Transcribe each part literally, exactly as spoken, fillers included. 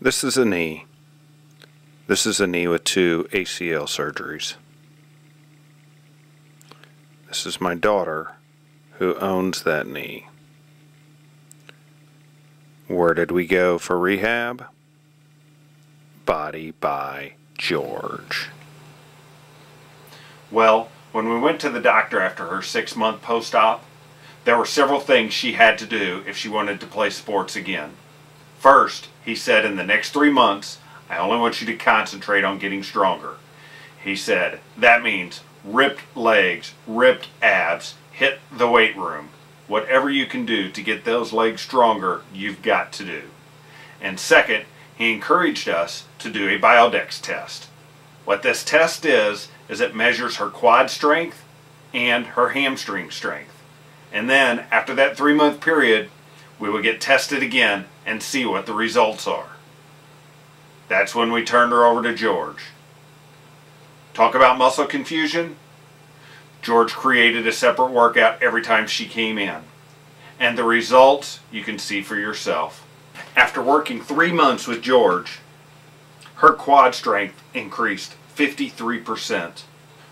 This is a knee. This is a knee with two A C L surgeries. This is my daughter who owns that knee. Where did we go for rehab? Body by George. Well, when we went to the doctor after her six-month post-op, there were several things she had to do if she wanted to play sports again. First, he said, in the next three months, I only want you to concentrate on getting stronger. He said, that means ripped legs, ripped abs, hit the weight room. Whatever you can do to get those legs stronger, you've got to do. And second, he encouraged us to do a Biodex test. What this test is, is it measures her quad strength and her hamstring strength. And then, after that three-month period, we would get tested again and see what the results are. That's when we turned her over to George. Talk about muscle confusion. George created a separate workout every time she came in. And the results you can see for yourself. After working three months with George, her quad strength increased fifty-three percent.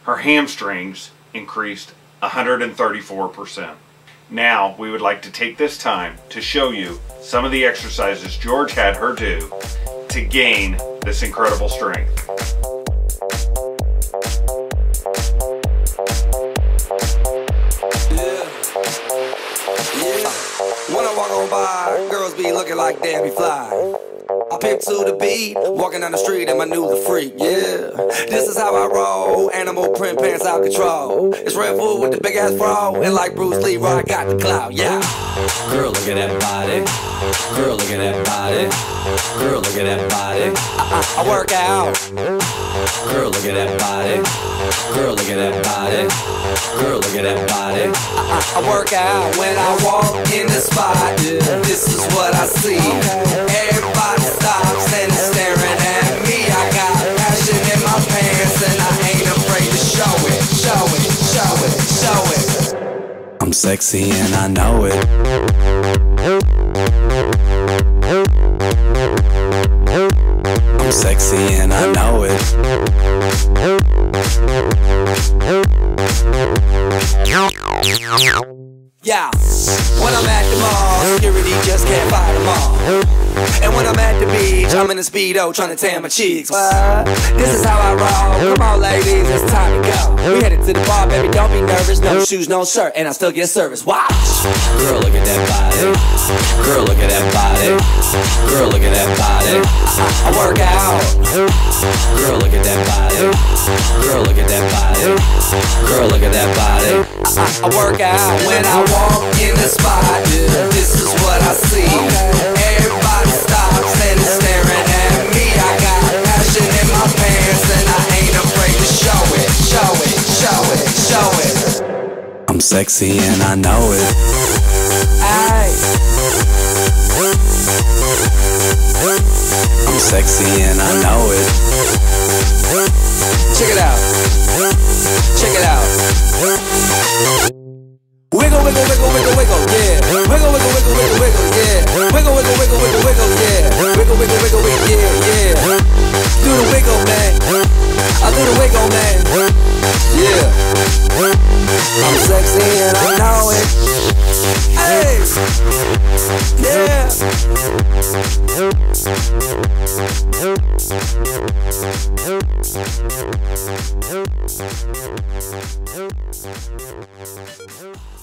Her hamstrings increased one hundred thirty-four percent. Now, we would like to take this time to show you some of the exercises George had her do to gain this incredible strength. Yeah. When I walk on by, girls be looking like they be fly. I pimp to the beat, walking down the street and my new the freak, yeah. This is how I roll, animal print pants out control. It's Red Bull with the big ass bra, and like Bruce Lee, I got the clout, yeah. Girl, look at that body. Girl, look at that body. Girl, look at that body. I, I, I work out. Girl, look at that body. Girl, look at that body. Girl, look at that body. I, I, I work out when I walk in the spot. Yeah. This is what I see. Everybody stops and is staring at me. I got passion in my pants and I ain't afraid to show it, show it, show it, show it. I'm sexy and I know it. I'm sexy and I know it. Yeah, when I'm at the mall, security just can't buy them all. And when I'm at the beach, I'm in a Speedo trying to tan my cheeks. What? This is how I roll. Come on, ladies, it's time to go. We headed to the bar, baby, don't be nervous. No shoes, no shirt, and I still get service. Watch! Girl, look at that body. Girl, look at that body. Girl, look at that body. I, I work out. Girl, look at that body. Girl, look at that body. Girl, look at that body. I, I work out when I walk. Walk in the spot, yeah. This is what I see. Everybody stops and is staring at me. I got passion in my pants and I ain't afraid to show it, show it, show it, show it. I'm sexy and I know it. Aye. I'm sexy and I know it. Check it out. Check it out. Wiggle, wiggle, wiggle, wiggle, wiggle, yeah. Wiggle, wiggle, wiggle, wiggle, wiggle, yeah. Wiggle, wiggle, wiggle, wiggle, wiggle, yeah. Wiggle, wiggle, wiggle, wiggle, yeah, yeah. Do the wiggle, man. I do the wiggle, man. Yeah. I'm sexy and I know it. Hey. Yeah.